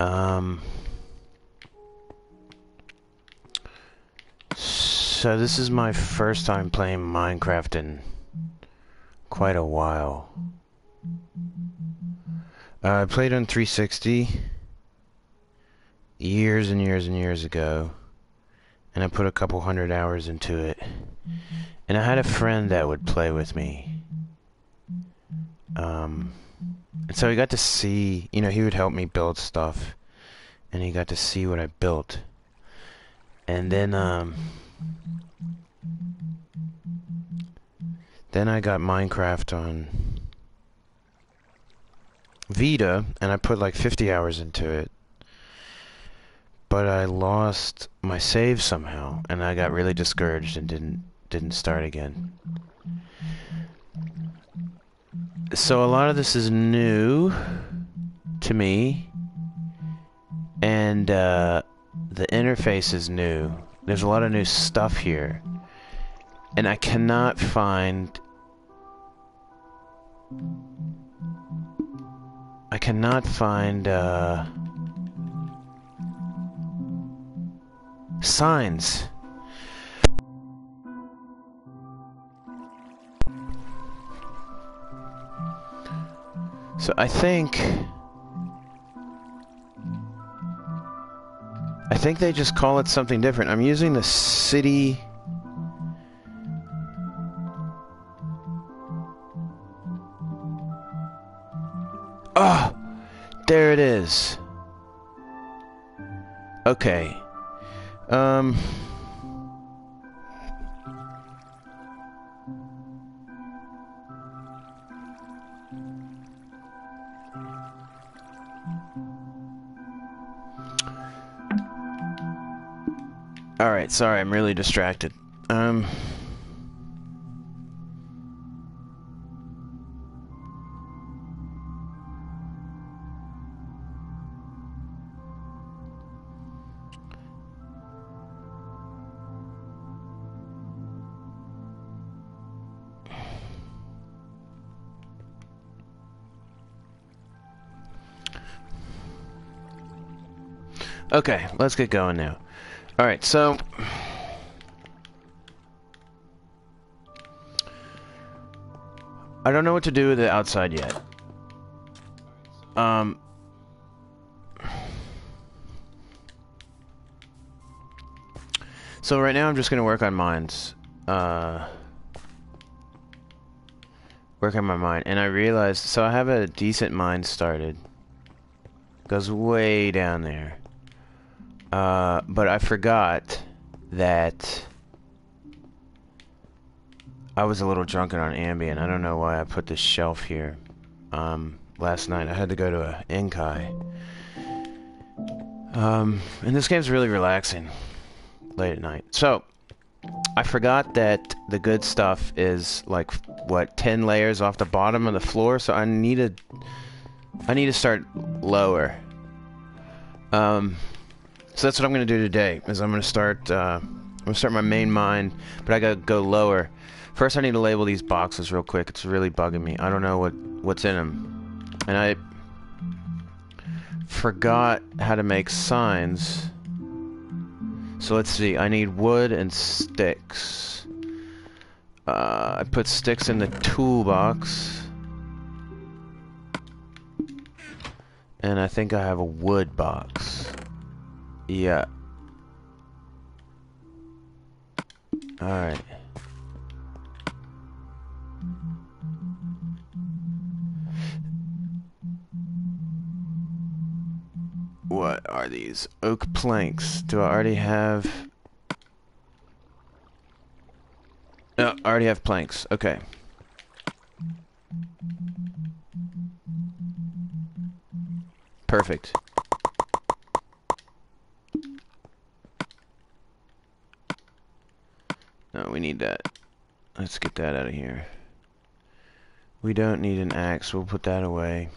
So this is my first time playing Minecraft in quite a while. I played on 360 years and years and years ago, and I put a couple hundred hours into it. And I had a friend that would play with me. And so he got to see, you know, he would help me build stuff, and he got to see what I built. And then I got Minecraft on Vita, and I put like 50 hours into it. But I lost my save somehow, and I got really discouraged and didn't start again. So a lot of this is new to me, and the interface is new. There's a lot of new stuff here, and I cannot find... signs. So I think they just call it something different. I'm using the city there it is. Okay. All right, sorry, I'm really distracted. Okay, let's get going now. Alright, so... I don't know what to do with it outside yet. So right now I'm just going to work on mines. Work on my mine. And I realized... So I have a decent mine started. Goes way down there. But I forgot that I was a little drunken on Ambien. I don't know why I put this shelf here. Last night I had to go to a Enkai. And this game's really relaxing late at night. So, I forgot that the good stuff is like, what, 10 layers off the bottom of the floor? So I need to start lower. So that's what I'm going to do today, is I'm going to start my main mine, but I got to go lower. First I need to label these boxes real quick. It's really bugging me. I don't know what's in them. And I forgot how to make signs. So let's see. I need wood and sticks. I put sticks in the toolbox. And I think I have a wood box. Yeah. Alright. What are these? Oak planks. Do I already have... No, I already have planks. Okay. Perfect. No, we need that. Let's get that out of here. We don't need an axe. We'll put that away.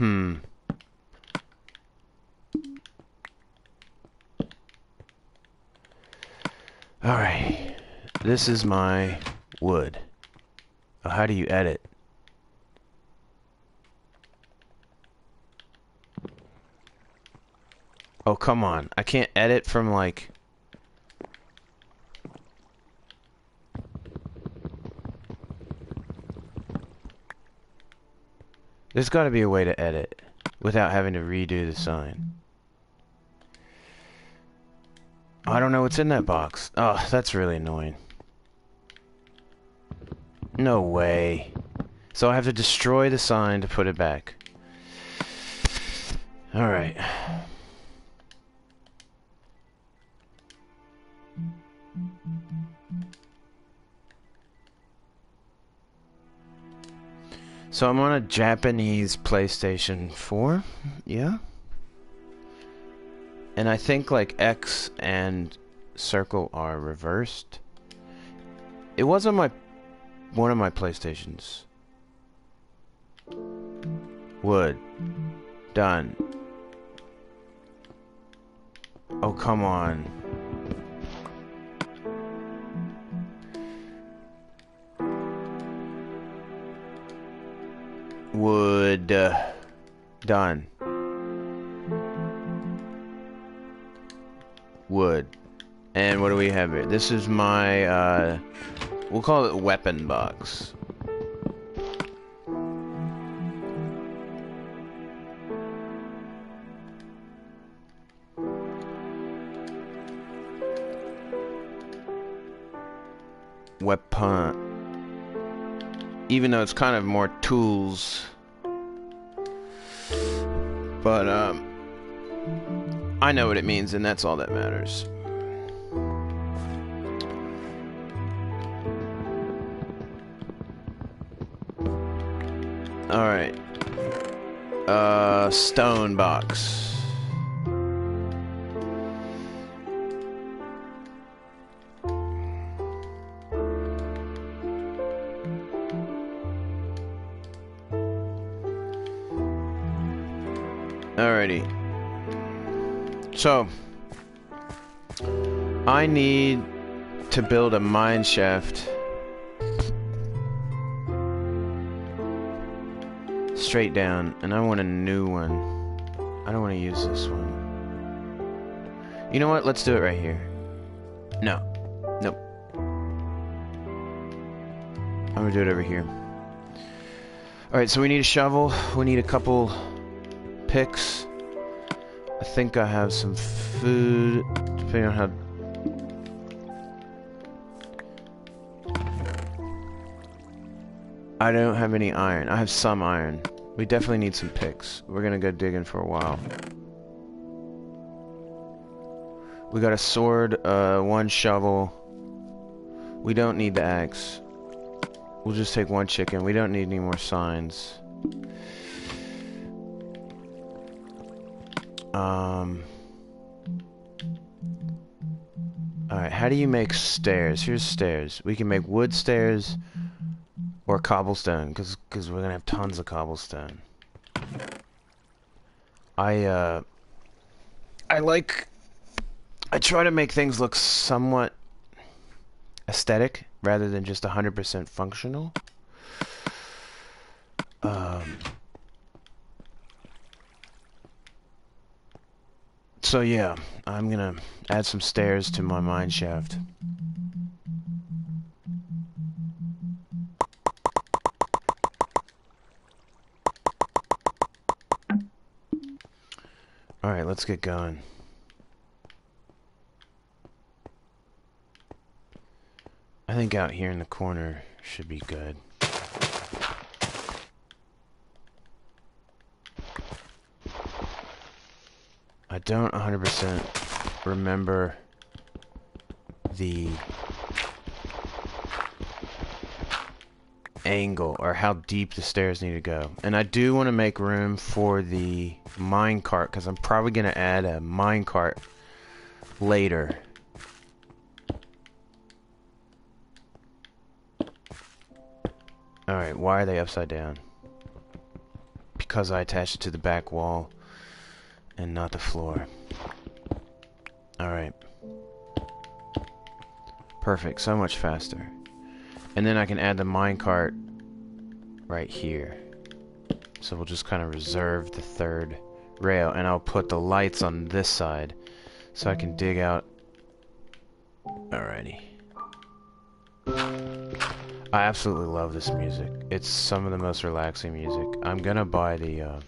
Alright. This is my wood. Oh, how do you edit? Oh, come on. I can't edit from, like... There's gotta be a way to edit without having to redo the sign. I don't know what's in that box. Oh, that's really annoying. No way. So I have to destroy the sign to put it back. Alright. So I'm on a Japanese PlayStation 4, yeah? And I think like X and circle are reversed. It was on my... one of my PlayStations. Wood. Done. Oh, come on. Wood. Done. Wood. And what do we have here? This is my, we'll call it weapon box. Weapon. Even though it's kind of more tools. But, I know what it means, and that's all that matters. Alright. Stone box. Alrighty. So, I need to build a mine shaft straight down, and I want a new one. I don't want to use this one. You know what? Let's do it right here. No. Nope. I'm gonna do it over here. Alright, so we need a shovel. We need a couple... picks. I think I have some food, depending on how... I don't have any iron. I have some iron. We definitely need some picks. We're gonna go digging for a while. We got a sword, one shovel. We don't need the axe. We'll just take one chicken. We don't need any more signs. Alright, how do you make stairs? Here's stairs. We can make wood stairs or cobblestone, because we're gonna have tons of cobblestone. I try to make things look somewhat aesthetic rather than just 100% functional. So yeah, I'm gonna add some stairs to my mine shaft. Alright, let's get going. I think out here in the corner should be good. I don't 100% remember the angle or how deep the stairs need to go. And I do want to make room for the minecart, because I'm probably going to add a minecart later. Alright, why are they upside down? because I attached it to the back wall and not the floor. Alright. Perfect, so much faster. And then I can add the minecart right here. So we'll just kind of reserve the third rail, and I'll put the lights on this side so I can dig out. Alrighty. I absolutely love this music. It's some of the most relaxing music. I'm gonna buy the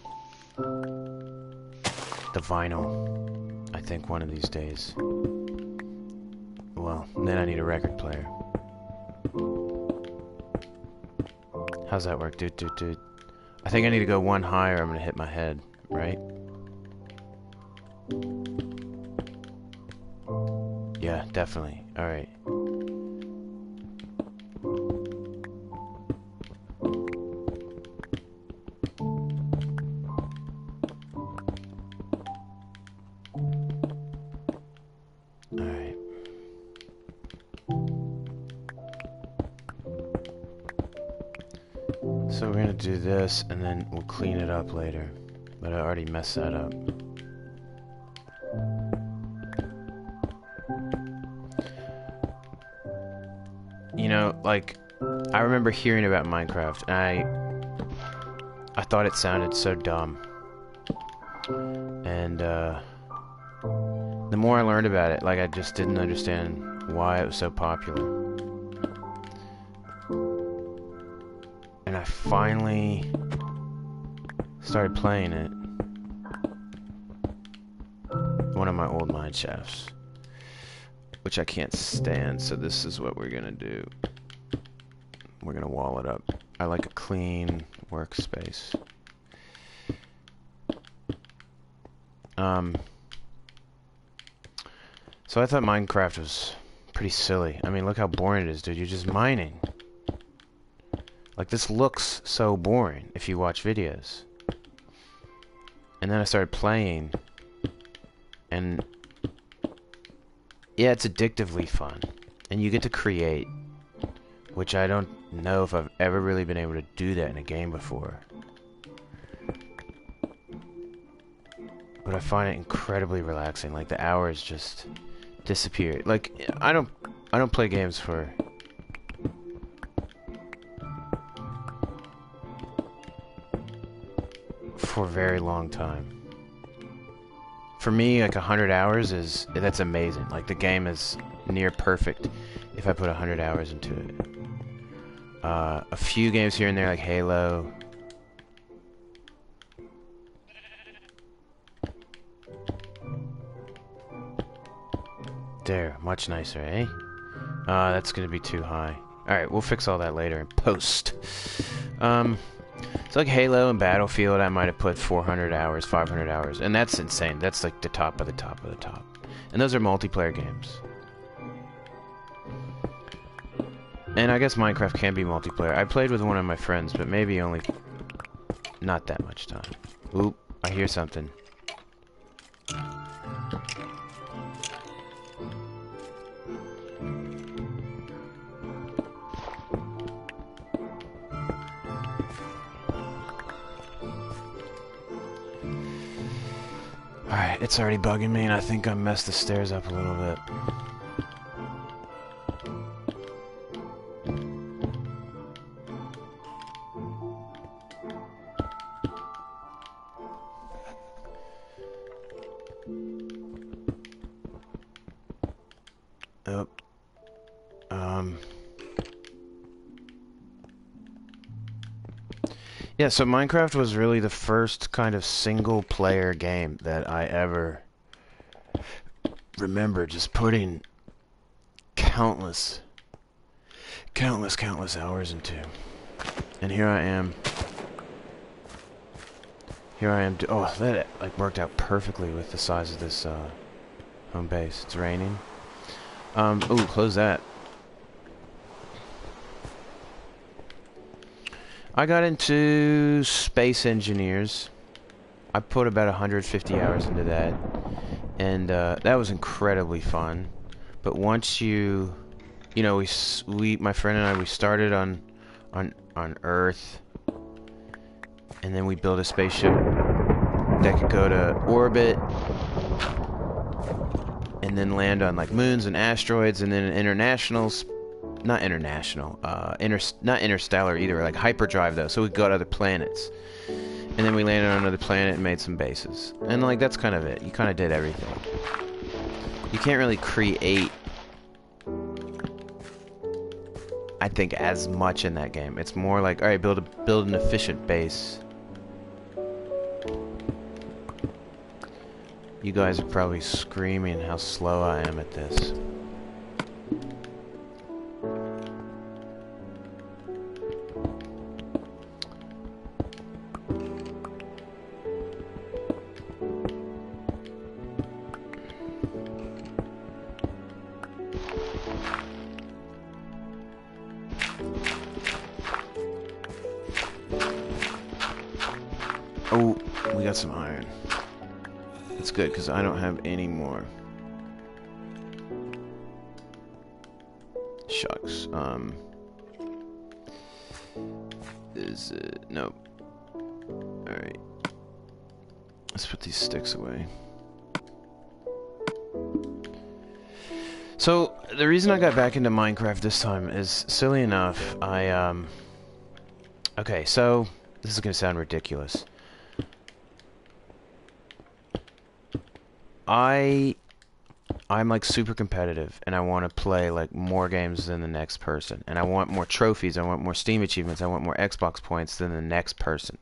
vinyl, I think, one of these days. Well, then I need a record player. How's that work? Dude, dude, dude. I think I need to go one higher. I'm gonna hit my head, right? Yeah, definitely. Alright. So we're gonna do this, and then we'll clean it up later. But I already messed that up. You know, like, I remember hearing about Minecraft, and I thought it sounded so dumb. And the more I learned about it, like, I just didn't understand why it was so popular. And I finally started playing it. One of my old mineshafts, which I can't stand, so this is what we're gonna do. We're gonna wall it up. I like a clean workspace. So I thought Minecraft was pretty silly. I mean, look how boring it is, dude. You're just mining. Like, this looks so boring if you watch videos. And then I started playing, and yeah, it's addictively fun. And you get to create, which I don't know if I've ever really been able to do that in a game before. But I find it incredibly relaxing. Like, the hours just disappear. Like, I don't play games for a very long time. For me, like, 100 hours is, that's amazing. Like, the game is near perfect if I put 100 hours into it. A few games here and there, like Halo. There, much nicer, eh? That's gonna be too high. Alright, we'll fix all that later in post. So like Halo and Battlefield, I might have put 400 hours, 500 hours, and that's insane. That's like the top of the top of the top. And those are multiplayer games. And I guess Minecraft can be multiplayer. I played with one of my friends, but maybe only not that much time. Oop, I hear something. Alright, it's already bugging me, and I think I messed the stairs up a little bit. Oh. Yeah, so Minecraft was really the first kind of single-player game that I ever remember just putting countless hours into. And here I am. Oh, that, like, worked out perfectly with the size of this home base. It's raining. Ooh, close that. I got into Space Engineers. I put about 150 hours into that, and that was incredibly fun. But once you know, we my friend and I, we started on Earth, And then we build a spaceship that could go to orbit and then land on like moons and asteroids, and then an interstellar either, like hyperdrive though, so we go to other planets. And then we landed on another planet and made some bases. And like that's kind of it. You kind of did everything. You can't really create, I think, as much in that game. It's more like, alright, build an efficient base. You guys are probably screaming how slow I am at this. Good, because I don't have any more. Shucks. Is it? Nope. Alright. Let's put these sticks away. So, the reason I got back into Minecraft this time is, silly enough, I. Okay, so, this is going to sound ridiculous. I'm like super competitive, and I want to play like more games than the next person, and I want more trophies, I want more Steam achievements, I want more Xbox points than the next person,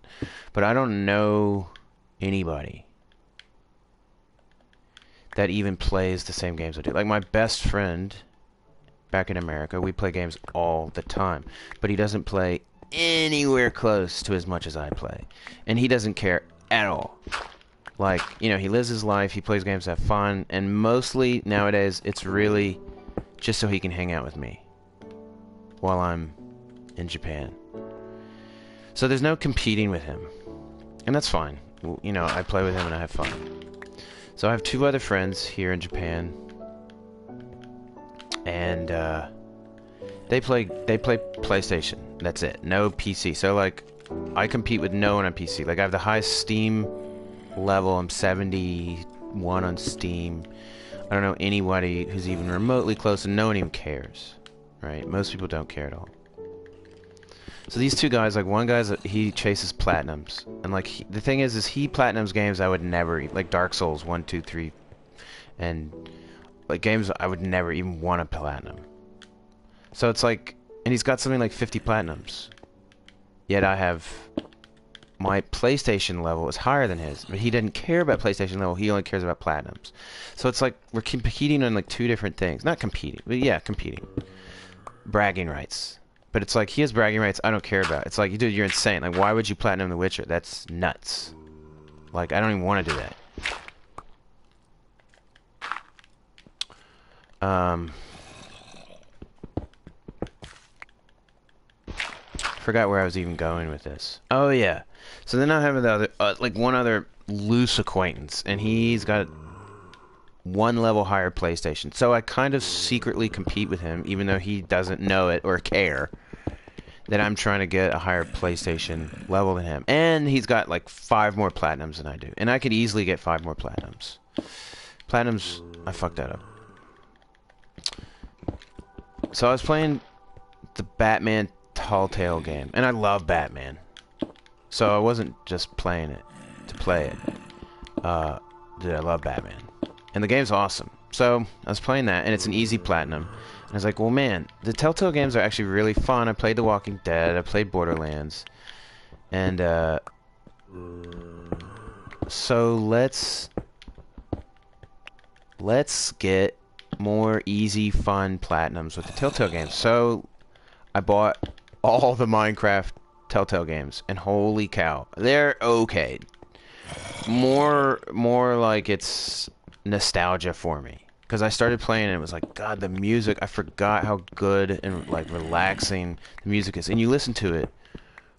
but I don't know anybody that even plays the same games I do. Like my best friend back in America, we play games all the time, but he doesn't play anywhere close to as much as I play, and he doesn't care at all. Like, you know, he lives his life, he plays games to have fun, and mostly, nowadays, it's really just so he can hang out with me while I'm in Japan. So there's no competing with him. And that's fine. You know, I play with him and I have fun. So I have two other friends here in Japan. And, they play PlayStation. That's it. No PC. So, like, I compete with no one on PC. Like, I have the highest Steam level. I'm 71 on Steam. I don't know anybody who's even remotely close, and no one even cares, right? Most people don't care at all. So these two guys, like one guy's, he chases platinums, and like the thing is he platinums games I would never, like Dark Souls 1, 2, 3, and like games I would never even want to platinum. So it's like, and he's got something like 50 platinums, yet I have. My PlayStation level is higher than his, but he didn't care about PlayStation level, he only cares about platinums. So it's like, we're competing on like two different things. Not competing, but yeah, competing. Bragging rights. But it's like, he has bragging rights I don't care about. It's like, dude, you're insane. Like, why would you platinum The Witcher? That's nuts. Like, I don't even want to do that. Forgot where I was even going with this. Oh, yeah. So then I have the other, like one other loose acquaintance, and he's got one level higher PlayStation. So I kind of secretly compete with him, even though he doesn't know it or care that I'm trying to get a higher PlayStation level than him. And he's got like 5 more platinums than I do. And I could easily get 5 more platinums. Platinums, I fucked that up. So I was playing the Batman Tall Tale game, and I love Batman. So I wasn't just playing it to play it. Dude, I love Batman. And the game's awesome. So, I was playing that, and it's an easy platinum. And I was like, well, man, the Telltale games are actually really fun. I played The Walking Dead, I played Borderlands. And, so, let's get more easy, fun platinums with the Telltale games. So, I bought all the Minecraft Telltale games, and holy cow, they're okay. More like it's nostalgia for me, because I started playing and it was like, God, the music, I forgot how good and like relaxing the music is, and you listen to it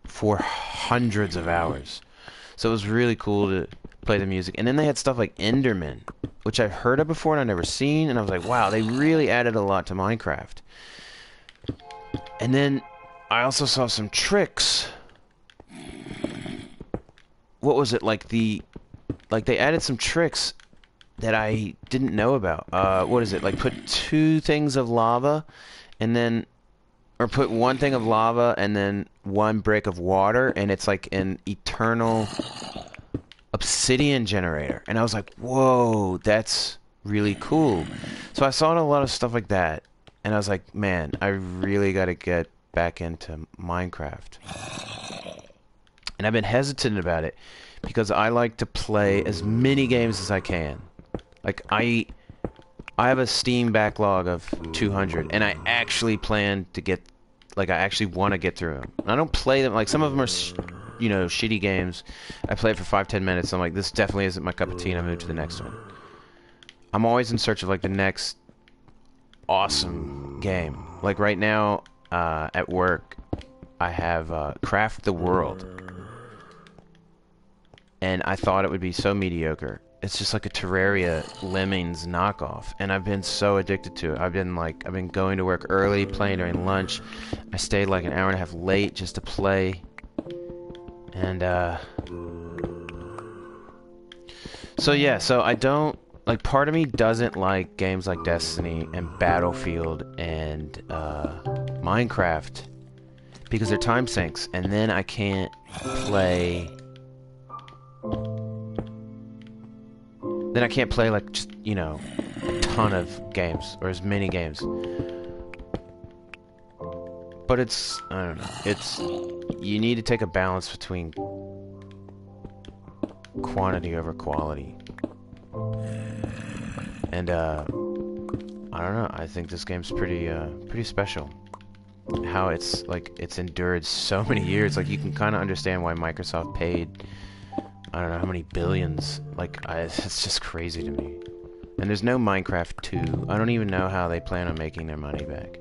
for hundreds of hours. So it was really cool to play the music. And then they had stuff like Enderman, which I've heard of before and I've never seen, and I was like, wow, they really added a lot to Minecraft. And then I also saw some tricks what was it, like they added some tricks that I didn't know about. What is it, like put two things of lava and then, or put one thing of lava and then one brick of water, and it's like an eternal obsidian generator. And I was like, whoa, that's really cool. So I saw a lot of stuff like that, and I was like, man, I really gotta get back into Minecraft. And I've been hesitant about it because I like to play as many games as I can. Like, I have a Steam backlog of 200, and I actually plan to get, like, I actually want to get through them. I don't play them, like, some of them are, you know, shitty games. I play it for 5-10 minutes, and I'm like, this definitely isn't my cup of tea, and I move to the next one. I'm always in search of, like, the next awesome game. Like, right now, at work, I have Craft the World. And I thought it would be so mediocre. It's just like a Terraria Lemmings knockoff, and I've been so addicted to it. I've been going to work early, playing during lunch. I stayed like an hour and a half late just to play. And so yeah, so I don't, like, part of me doesn't like games like Destiny and Battlefield and Minecraft because they're time sinks, and then I can't play. Then I can't play, like, just, you know, a ton of games, or as many games. But it's, I don't know, it's, you need to take a balance between quantity over quality. And, I don't know, I think this game's pretty, pretty special. How it's, like, it's endured so many years, like, you can kind of understand why Microsoft paid, I don't know how many billions. Like, it's just crazy to me. And there's no Minecraft 2. I don't even know how they plan on making their money back.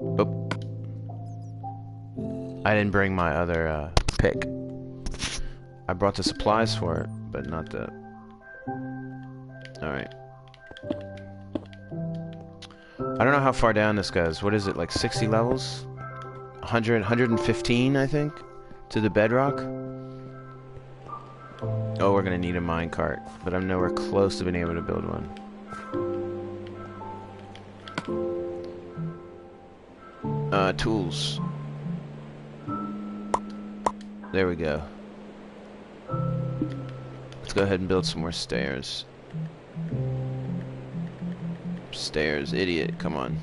Oh. I didn't bring my other pick. I brought the supplies for it, but not the... Alright. I don't know how far down this goes. What is it, like 60 levels? 100, 115, I think? To the bedrock? Oh, we're gonna need a minecart, but I'm nowhere close to being able to build one. Tools. There we go. Let's go ahead and build some more stairs. Stairs, idiot, come on.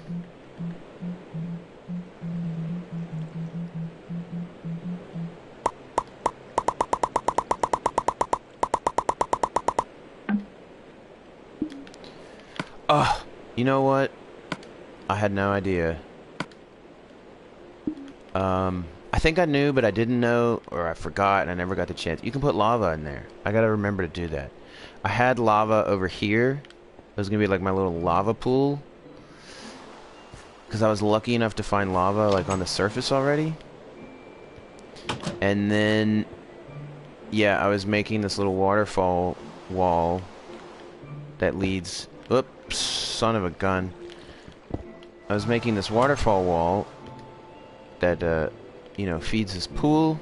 Ugh, you know what? I had no idea. I think I knew, but I didn't know, or I forgot, and I never got the chance. You can put lava in there. I gotta remember to do that. I had lava over here. It was gonna be like my little lava pool. Because I was lucky enough to find lava, like, on the surface already. And then, yeah, I was making this little waterfall wall that leads... Oops, son of a gun. I was making this waterfall wall that, you know, feeds this pool.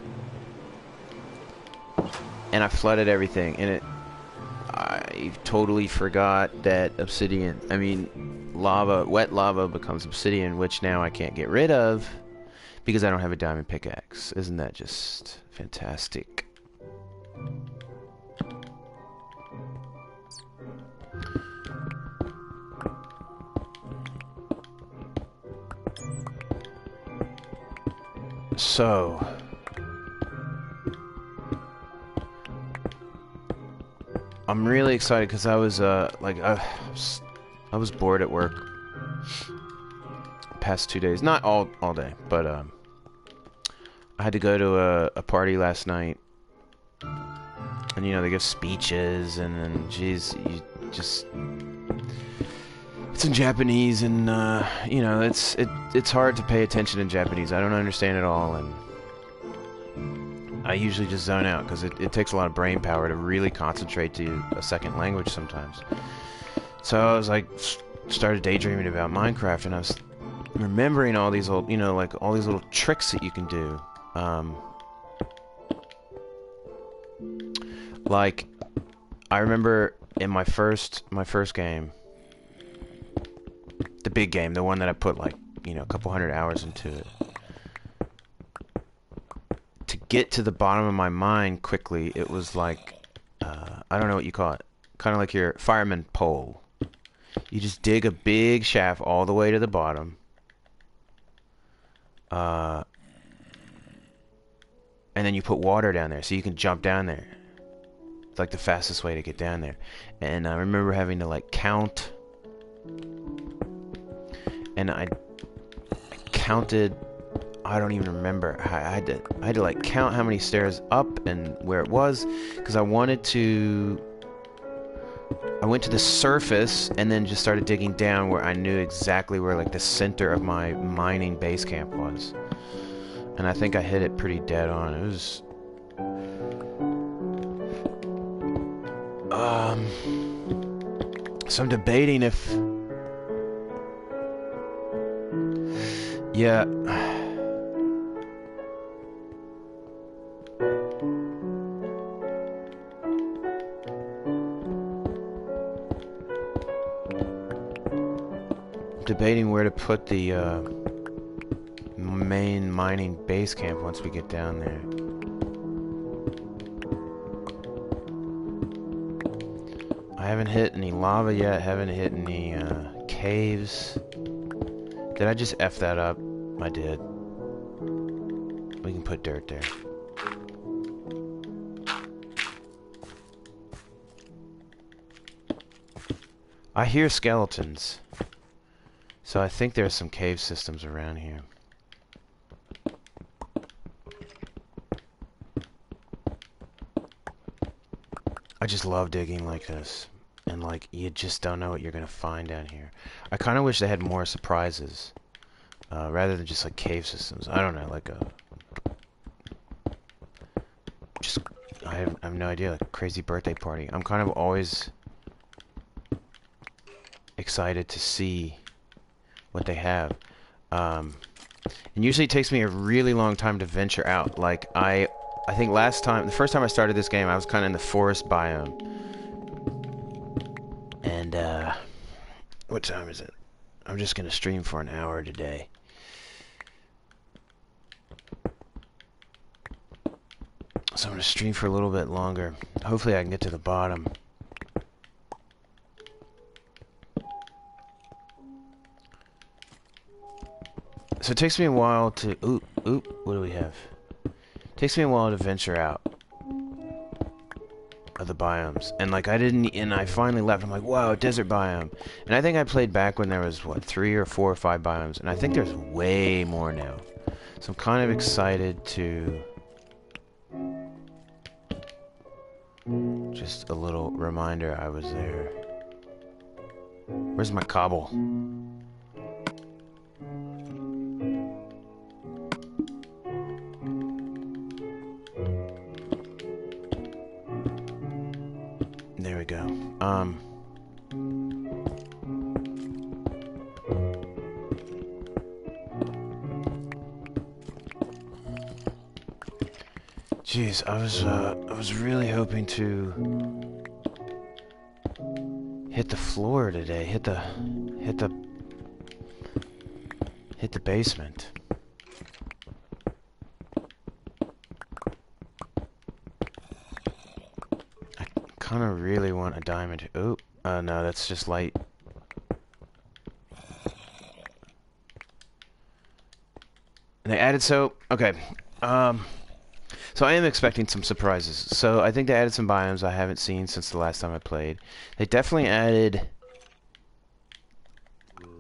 And I flooded everything. And it... I totally forgot that obsidian... I mean, lava, wet lava becomes obsidian, which now I can't get rid of because I don't have a diamond pickaxe. Isn't that just fantastic? So, I'm really excited because I was, like, I was bored at work past 2 days. Not all day, but, I had to go to a party last night. And, you know, they give speeches, and then, geez, you just... It's in Japanese, and you know, it's hard to pay attention in Japanese. I don't understand it all, and I usually just zone out because it takes a lot of brain power to really concentrate to a second language sometimes. So I was like, started daydreaming about Minecraft, and I was remembering all these old, you know, like all these little tricks that you can do. Like, I remember in my first game, the big game, the one that I put like, you know, a couple hundred hours into it. To get to the bottom of my mind quickly, it was like, I don't know what you call it, kind of like your fireman pole. You just dig a big shaft all the way to the bottom. And then you put water down there so you can jump down there. It's like the fastest way to get down there. And I remember having to like count. And I counted, I don't even remember. I had to like count how many stairs up and where it was, because I wanted to, I went to the surface and then just started digging down where I knew exactly where like the center of my mining base camp was. And I think I hit it pretty dead on. It was... So I'm debating if... Yeah... I'm debating where to put the, main mining base camp once we get down there. I haven't hit any lava yet, haven't hit any caves. Did I just F that up? I did. We can put dirt there. I hear skeletons. So I think there's some cave systems around here. I just love digging like this, and like, you just don't know what you're gonna find down here. I kind of wish they had more surprises, rather than just like cave systems. I don't know, like a, just, I have no idea, like a crazy birthday party. I'm kind of always excited to see what they have. And usually it takes me a really long time to venture out. Like, I think last time, the first time I started this game, I was kind of in the forest biome. And, what time is it? I'm just going to stream for an hour today. So I'm going to stream for a little bit longer. Hopefully I can get to the bottom. So it takes me a while to... Oop, what do we have? Takes me a while to venture out of the biomes, and like I finally left. I'm like, wow, desert biome. And I think I played back when there was what, 3 or 4 or 5 biomes, and I think there's way more now. So I'm kind of excited to just a little reminder I was there. Where's my cobble? Jeez, I was really hoping to hit the floor today, hit the basement. I kinda really want a diamond. Oh, no, that's just light. And they added soap. Okay. So I am expecting some surprises. So I think they added some biomes I haven't seen since the last time I played. They definitely added...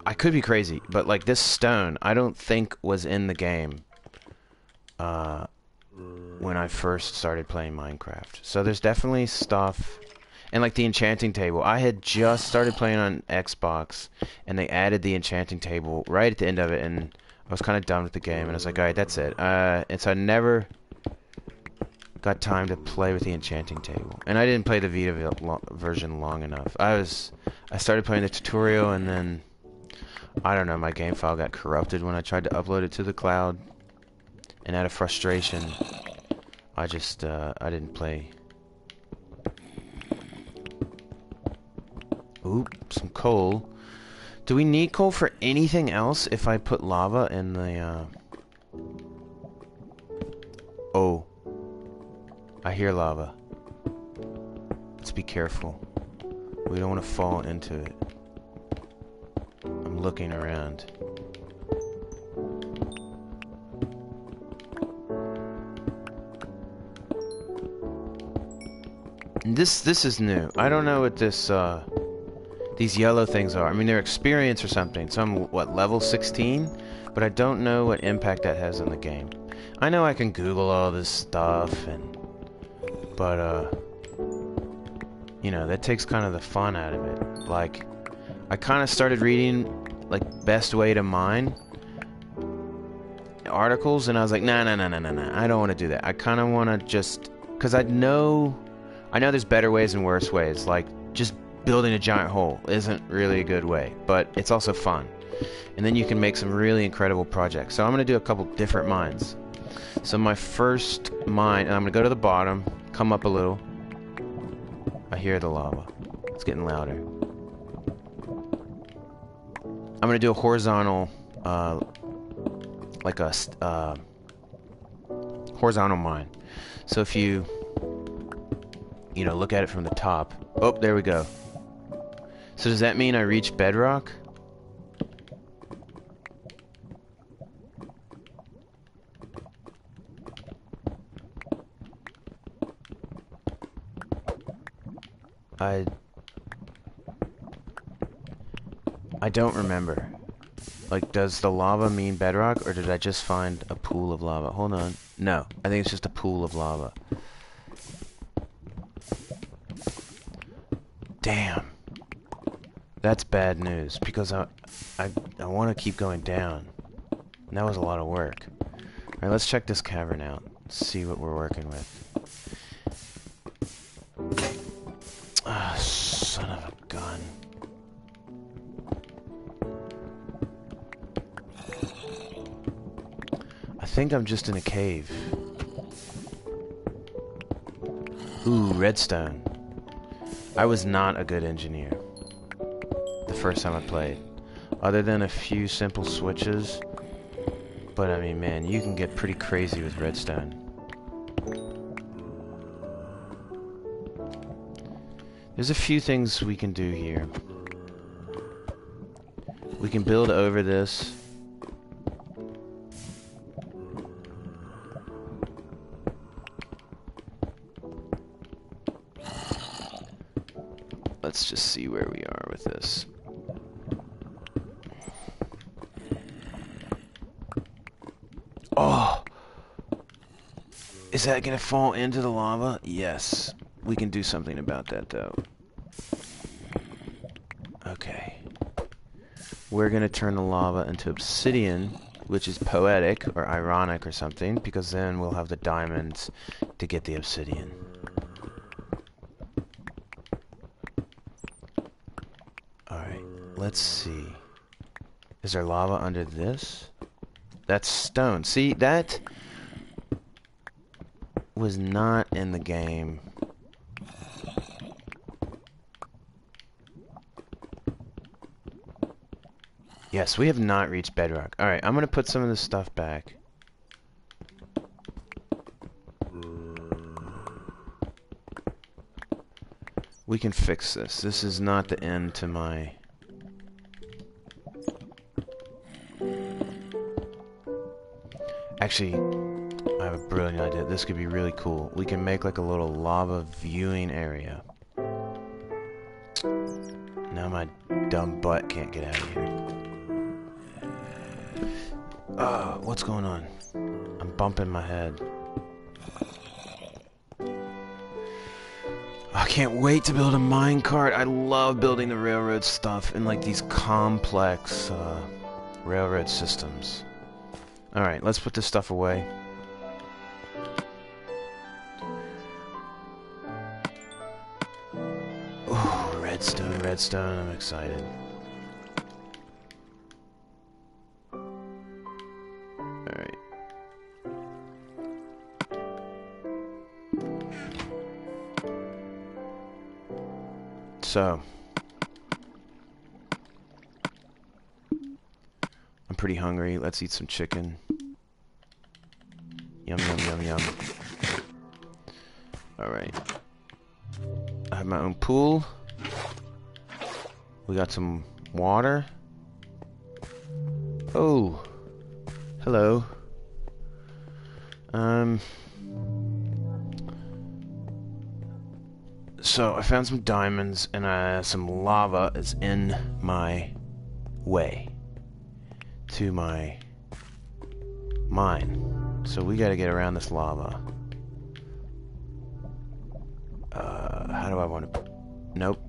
I could be crazy, but like this stone, I don't think was in the game. When I first started playing Minecraft. So there's definitely stuff, and like the enchanting table. I had just started playing on Xbox, and they added the enchanting table right at the end of it, and I was kind of done with the game, and I was like, alright, that's it. And so I never got time to play with the enchanting table. And I didn't play the Vita version long enough. I started playing the tutorial, and then, I don't know, my game file got corrupted when I tried to upload it to the cloud. And out of frustration, I didn't play Oop, some coal. Do we need coal for anything else if I put lava in the, Oh. I hear lava. Let's be careful. We don't want to fall into it. I'm looking around. And this is new. I don't know what this, these yellow things are. I mean, they're experience or something. So I'm, what, level 16? But I don't know what impact that has on the game. I know I can Google all this stuff, and... But, you know, that takes kind of the fun out of it. Like, I kind of started reading, like, best way to mine articles, and I was like, nah, I don't want to do that. I kind of want to just... Because I know there's better ways and worse ways. Like, just building a giant hole isn't really a good way, but it's also fun. And then you can make some really incredible projects. So I'm going to do a couple different mines. So my first mine, and I'm going to go to the bottom, come up a little. I hear the lava. It's getting louder. I'm going to do a horizontal, like a, horizontal mine. So if you... You know, look at it from the top. Oh, there we go. So does that mean I reach bedrock? I don't remember. Like, does the lava mean bedrock, or did I just find a pool of lava? Hold on. No, I think it's just a pool of lava. Damn. That's bad news, because I want to keep going down. And that was a lot of work. Alright, let's check this cavern out. See what we're working with. Ah, son of a gun. I think I'm just in a cave. Ooh, redstone. I was not a good engineer the first time I played, other than a few simple switches. But I mean, man, you can get pretty crazy with redstone. There's a few things we can do here. We can build over this. Let's just see where we are with this. Oh! Is that gonna fall into the lava? Yes. We can do something about that, though. Okay. We're gonna turn the lava into obsidian, which is poetic, or ironic, or something, because then we'll have the diamonds to get the obsidian. Let's see. Is there lava under this? That's stone. See, that was not in the game. Yes, we have not reached bedrock. Alright, I'm going to put some of this stuff back. We can fix this. This is not the end to my... Actually, I have a brilliant idea. This could be really cool. We can make like a little lava viewing area. Now my dumb butt can't get out of here. Oh, what's going on? I'm bumping my head. I can't wait to build a minecart. I love building the railroad stuff and like these complex railroad systems. Alright, let's put this stuff away. Ooh, redstone, redstone, I'm excited. Alright. So, pretty hungry. Let's eat some chicken. Yum, yum, yum, yum. Alright. I have my own pool. We got some water. Oh. Hello. So, I found some diamonds, and some lava is in my way to my mine. So, we gotta get around this lava. How do I want to... Nope.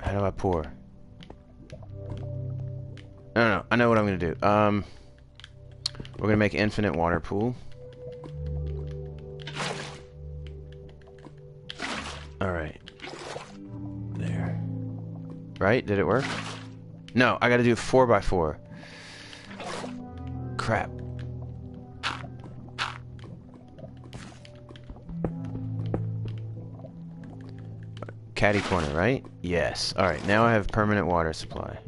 How do I pour? I don't know. I know what I'm gonna do. We're gonna make an infinite water pool. Alright. There. Right? Did it work? No, I gotta do 4x4. Crap. Caddy corner, right? Yes. Alright, now I have permanent water supply.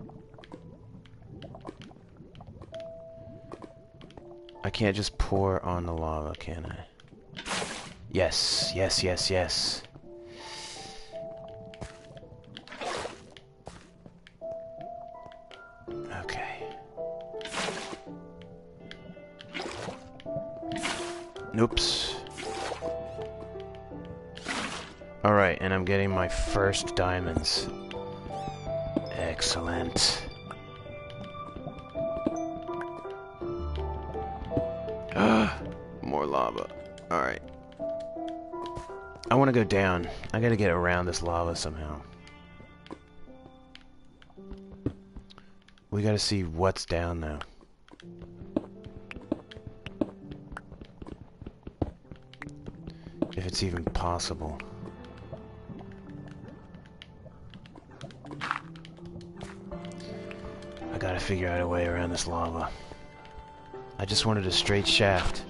I can't just pour on the lava, can I? Yes, yes, yes, yes. Okay. Oops. Alright, and I'm getting my first diamonds. Excellent. More lava. Alright. I want to go down. I gotta get around this lava somehow. We gotta see what's down now. If it's even possible. I gotta figure out a way around this lava. I just wanted a straight shaft.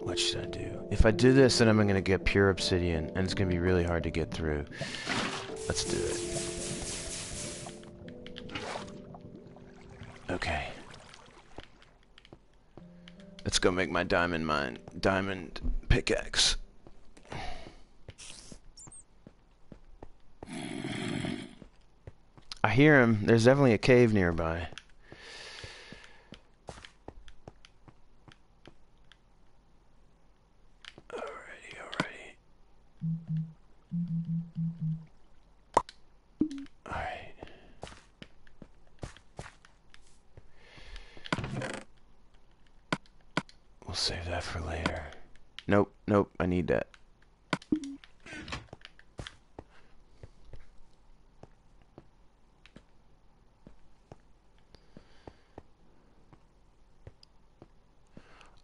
What should I do? If I do this, then I'm going to get pure obsidian, and it's going to be really hard to get through. Let's do it. Okay. Let's go make my diamond mine. Diamond pickaxe. I hear him. There's definitely a cave nearby. Save that for later. Nope, nope, I need that.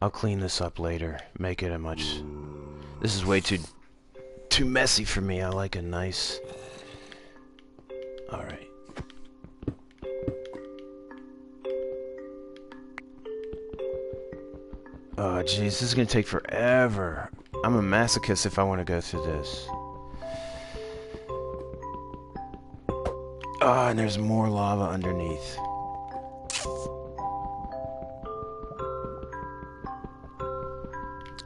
I'll clean this up later. Make it a much... This is way too messy for me. I like a nice... Alright. Oh, jeez, this is going to take forever. I'm a masochist if I want to go through this. Ah, and there's more lava underneath.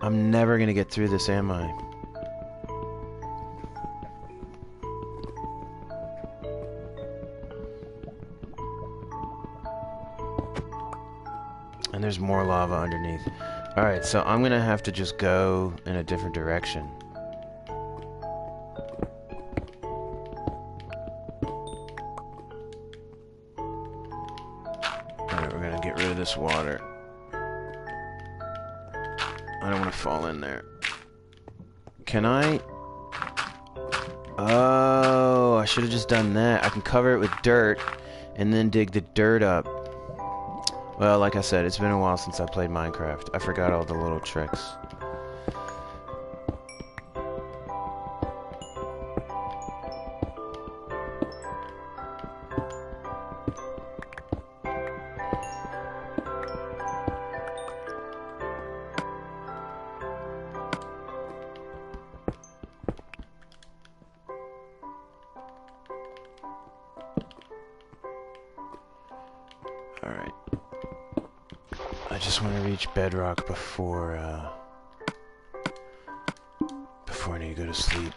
I'm never going to get through this, am I? And there's more lava underneath. Alright, so I'm gonna have to just go in a different direction. Alright, we're gonna get rid of this water. I don't wanna fall in there. Can I? Oh, I should have just done that. I can cover it with dirt and then dig the dirt up. Well, like I said, it's been a while since I played Minecraft. I forgot all the little tricks. Alright. I just want to reach bedrock before, before I need to go to sleep.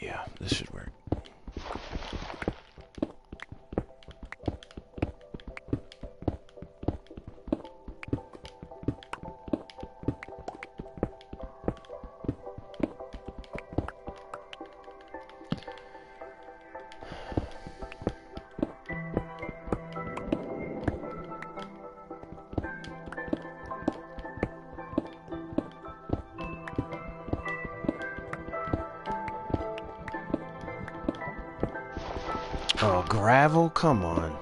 Yeah, this should work. Gravel? Come on.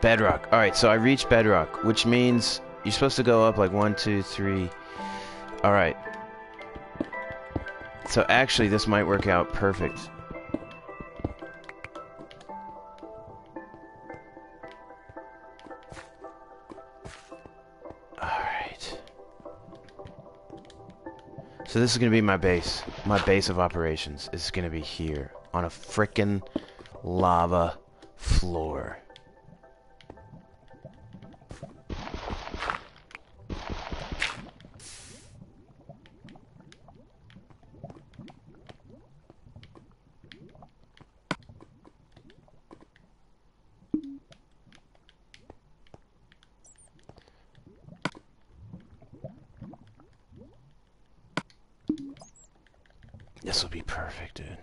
Bedrock. Alright, so I reached bedrock, which means you're supposed to go up like 1, 2, 3. Alright. So actually, this might work out perfect. Alright. So this is going to be my base. My base of operations is gonna be here on a frickin' lava floor. This will be perfect, dude.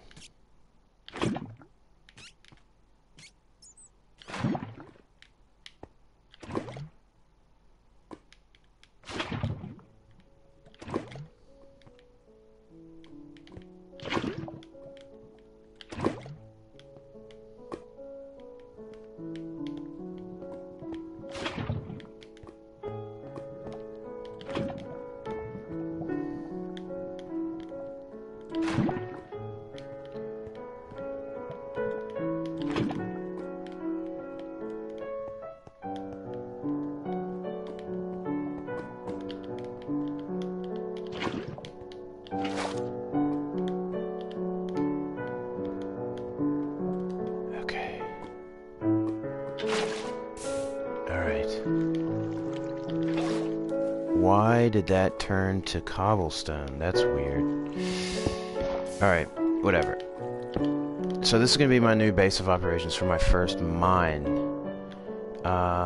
Why did that turn to cobblestone? That's weird. Alright, whatever. So this is going to be my new base of operations for my first mine. I'm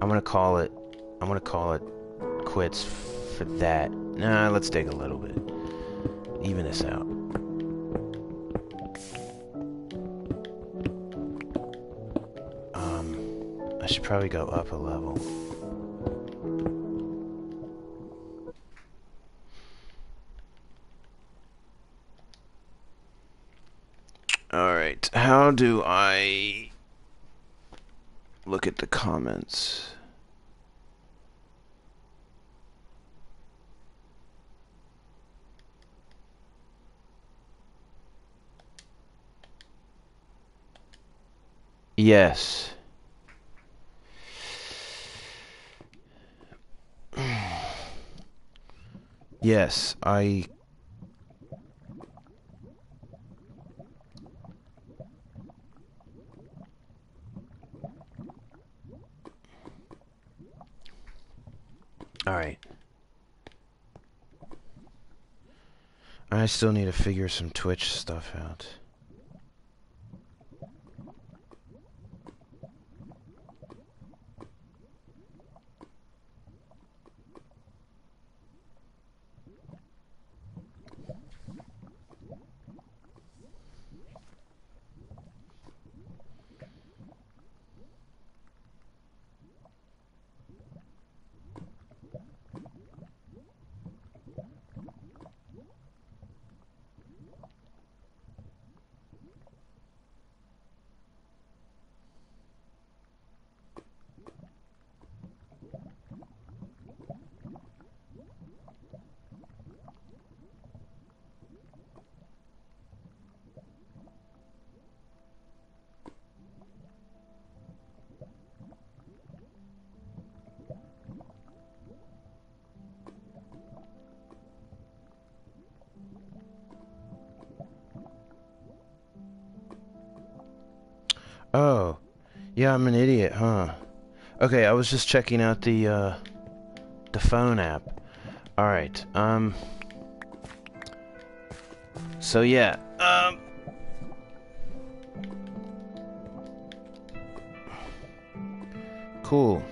going to call it quits for that. Nah, let's dig a little bit. Even this out. I should probably go up a level. Alright, how do I look at the comments? Yes. Yes, Alright. I still need to figure some Twitch stuff out. Oh. Yeah, I'm an idiot, huh? Okay, I was just checking out the phone app. Alright, so yeah, cool.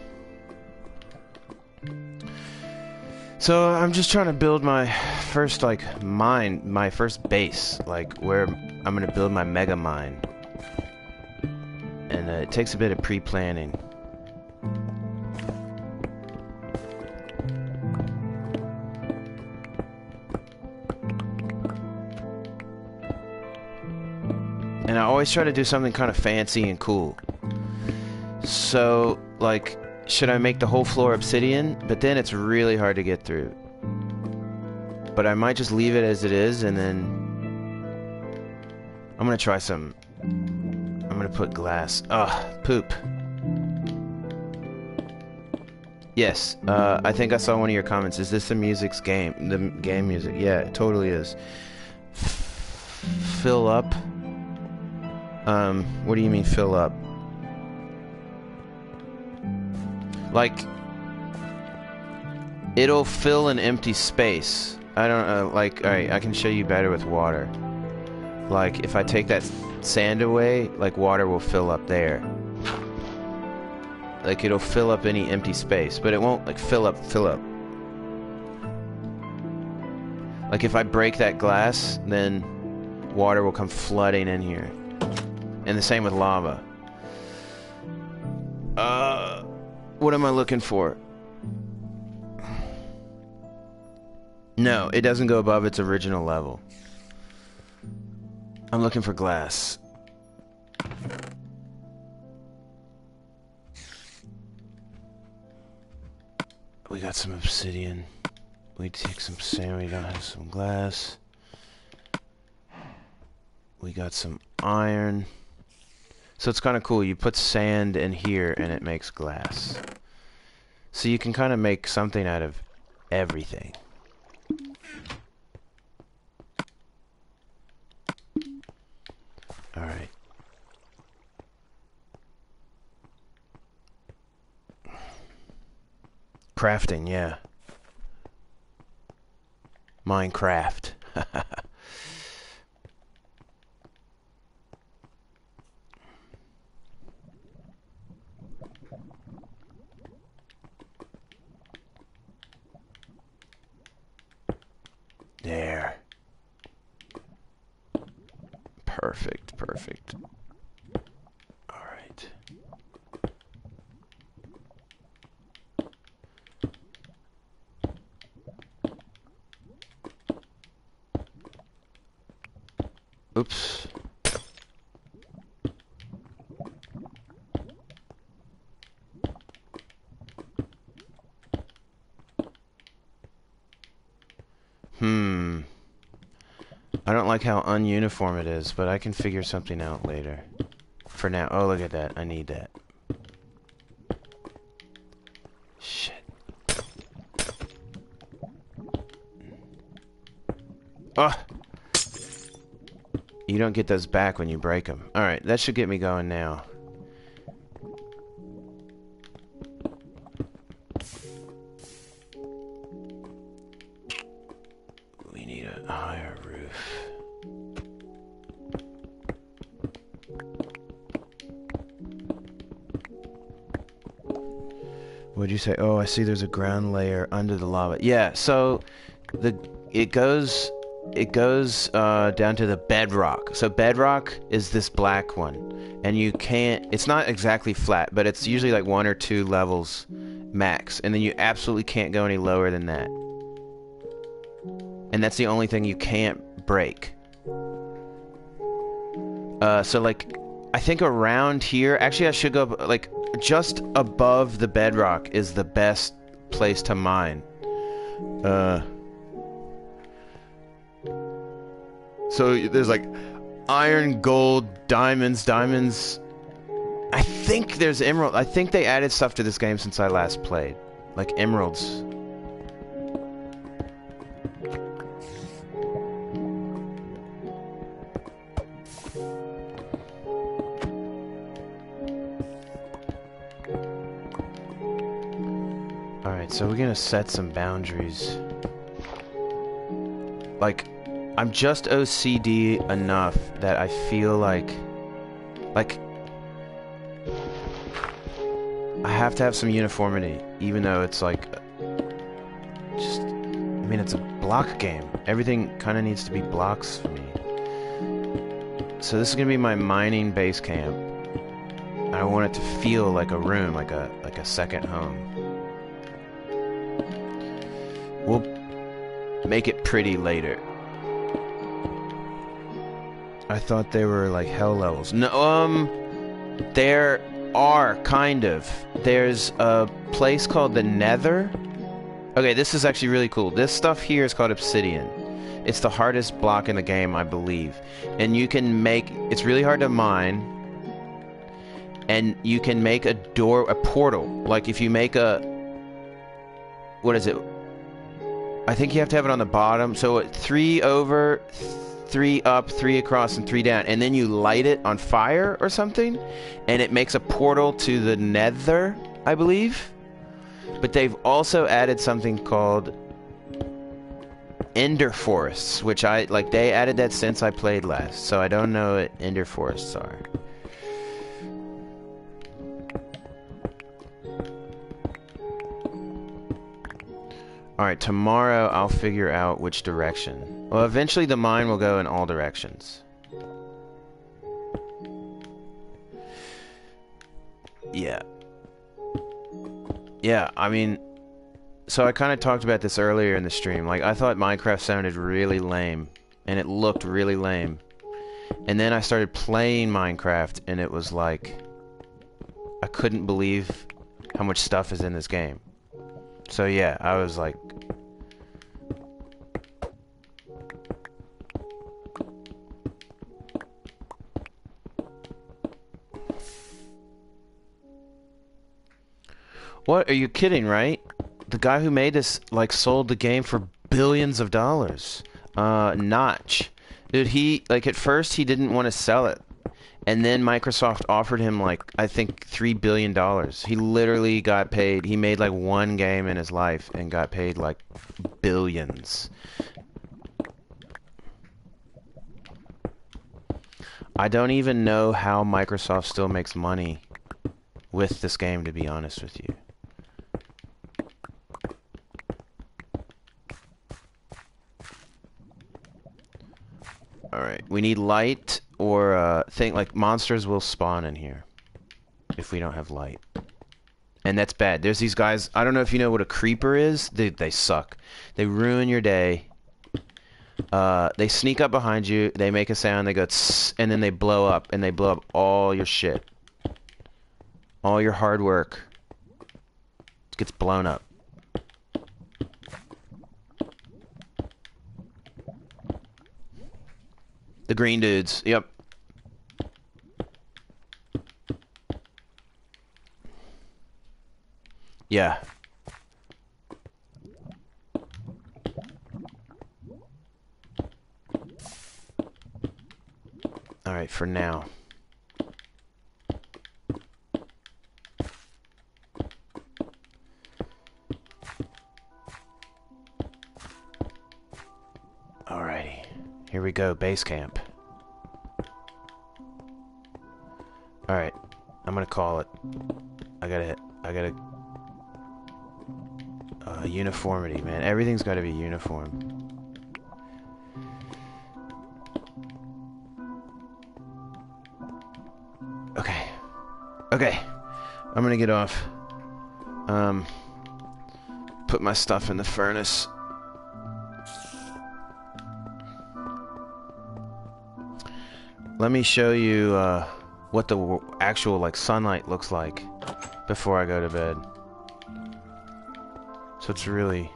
So I'm just trying to build my first, like, mine, my first base, like, where I'm gonna build my mega mine. And it takes a bit of pre-planning. And I always try to do something kind of fancy and cool. So, like, should I make the whole floor obsidian? But then it's really hard to get through. But I might just leave it as it is, and then I'm gonna try some. I'm gonna put glass. Ugh, poop. Yes, I think I saw one of your comments. Is this the music's game? The game music? Yeah, it totally is. Fill up. What do you mean fill up? Like, it'll fill an empty space. I don't know, like, alright, I can show you better with water. Like, if I take that sand away, like, water will fill up there. Like, it'll fill up any empty space, but it won't, like, fill up. Like, if I break that glass, then water will come flooding in here. And the same with lava. What am I looking for? No, it doesn't go above its original level. I'm looking for glass. We got some obsidian. We take some sand, we got some glass. We got some iron. So it's kind of cool, you put sand in here and it makes glass. So you can kind of make something out of everything. Alright. Crafting, yeah. Minecraft. There. Perfect, perfect. All right. Oops. I don't like how ununiform it is, but I can figure something out later. For now. Oh, look at that. I need that. Shit. Oh! You don't get those back when you break them. Alright, that should get me going now. What'd you say? Oh, I see there's a ground layer under the lava. Yeah, so it goes down to the bedrock. So bedrock is this black one. And you can't, it's not exactly flat, but it's usually like 1 or 2 levels max. And then you absolutely can't go any lower than that. And that's the only thing you can't break. So like, I think around here, actually I should go, like, just above the bedrock is the best place to mine. So there's like iron, gold, diamonds. I think there's emerald. I think they added stuff to this game since I last played. Like emeralds. Alright, so we're gonna set some boundaries. Like, I'm just OCD enough that I feel like I have to have some uniformity, even though it's like, just, I mean, it's a block game. Everything kind of needs to be blocks for me. So this is gonna be my mining base camp. I want it to feel like a room, like a second home. We'll make it pretty later. I thought they were like hell levels. No, there are kind of. There's a place called the Nether. Okay, this is actually really cool. This stuff here is called obsidian. It's the hardest block in the game, I believe. And you can make, it's really hard to mine. And you can make a door, a portal. Like if you make a, what is it? I think you have to have it on the bottom. So 3 over, 3 up, 3 across, and 3 down. And then you light it on fire or something, and it makes a portal to the Nether, I believe. But they've also added something called Ender Forests, which I, like, they added that since I played last. So I don't know what Ender Forests are. Alright, tomorrow I'll figure out which direction. Well, eventually the mine will go in all directions. Yeah. Yeah, I mean... So I kind of talked about this earlier in the stream. Like, I thought Minecraft sounded really lame. And it looked really lame. And then I started playing Minecraft, and it was like... I couldn't believe how much stuff is in this game. So yeah, I was like... What? Are you kidding, right? The guy who made this, like, sold the game for billions of dollars. Notch. Dude, he, like, at first he didn't want to sell it. And then Microsoft offered him, like, I think $3 billion. He literally got paid. He made, like, one game in his life and got paid, like, billions. I don't even know how Microsoft still makes money with this game, to be honest with you. Alright, we need light. Or, think, like, monsters will spawn in here if we don't have light. And that's bad. There's these guys, I don't know if you know what a creeper is. They suck. They ruin your day. They sneak up behind you, they make a sound, they go tss, and then they blow up. And they blow up all your shit. All your hard work gets blown up. The green dudes, yep. Yeah. Alright, for now. Alrighty. Here we go, base camp. Alright, I'm gonna call it. I gotta uniformity, man. Everything's gotta be uniform. Okay. Okay. I'm gonna get off. Put my stuff in the furnace. Let me show you, what the actual, like, sunlight looks like before I go to bed. So it's really...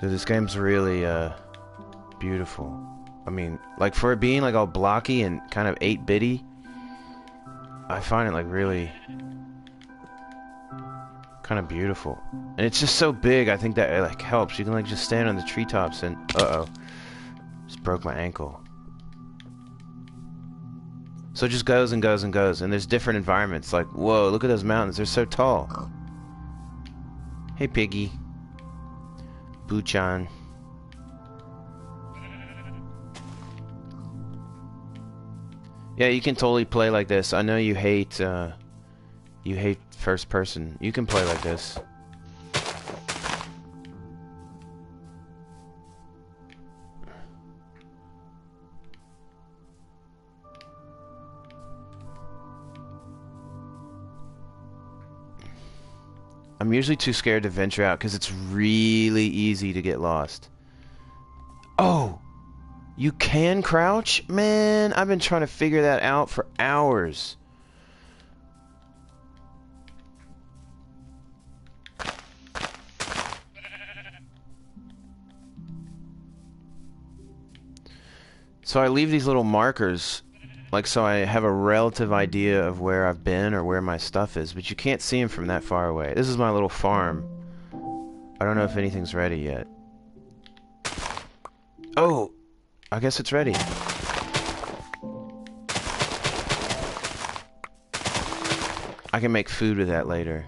So this game's really, beautiful. I mean, like, for it being, like, all blocky and kind of 8-bitty, I find it, like, really... kind of beautiful. And it's just so big, I think that it, like, helps. You can, like, just stand on the treetops and... Uh-oh. Just broke my ankle. So it just goes and goes and goes, and there's different environments. Like, whoa, look at those mountains, they're so tall. Hey, Piggy. Buchan. Yeah, you can totally play like this. I know you hate first person. You can play like this. I'm usually too scared to venture out because it's really easy to get lost. Oh! You can crouch? Man, I've been trying to figure that out for hours. So I leave these little markers, like so I have a relative idea of where I've been or where my stuff is, but you can't see them from that far away. This is my little farm. I don't know if anything's ready yet. Oh! I guess it's ready. I can make food with that later.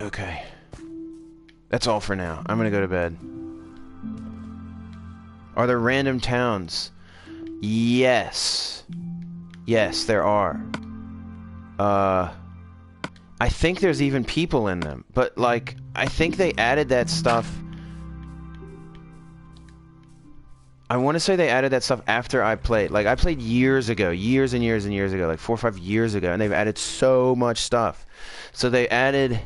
Okay. That's all for now. I'm gonna go to bed. Are there random towns? Yes. Yes, there are. I think there's even people in them. But, like, I think they added that stuff... I want to say they added that stuff after I played. Like, I played years ago. Years and years and years ago. Like, 4 or 5 years ago. And they've added so much stuff. So they added...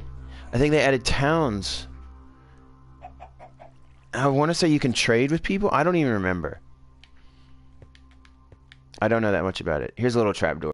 I think they added towns. I want to say you can trade with people? I don't even remember. I don't know that much about it. Here's a little trapdoor.